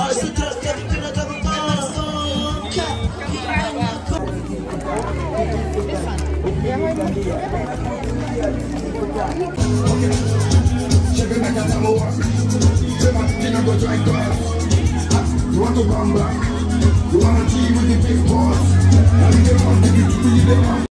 I suggest that you never you want to come back? You want to see with the big boss?